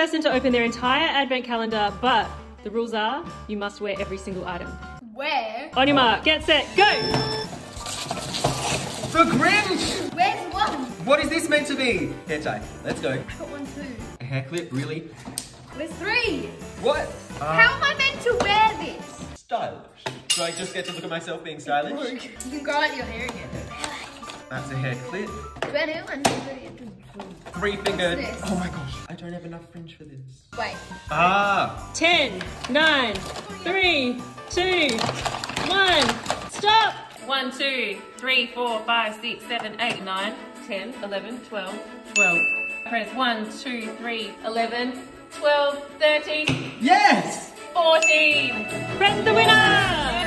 person to open their entire advent calendar, but the rules are you must wear every single item. Where? On your mark, get set, go! The Grinch! Where's one? What is this meant to be? Hair tie, let's go. I got one too. A hair clip, really? There's three! What? How am I meant to wear this? Stylish. Do I just get to look at myself being stylish? Look, you can grow out your hair again. That's a hair clip. Three-fingered. Oh my gosh, I don't have enough fringe for this. Wait. Ah! 10, 9, 3, 2, 1, stop! 1, 2, 3, 4, 5, 6, 7, 8, 9, 10, 11, 12, 12. Press 1, 2, 3, 11, 12, 13. Yes! 14. Press the winner!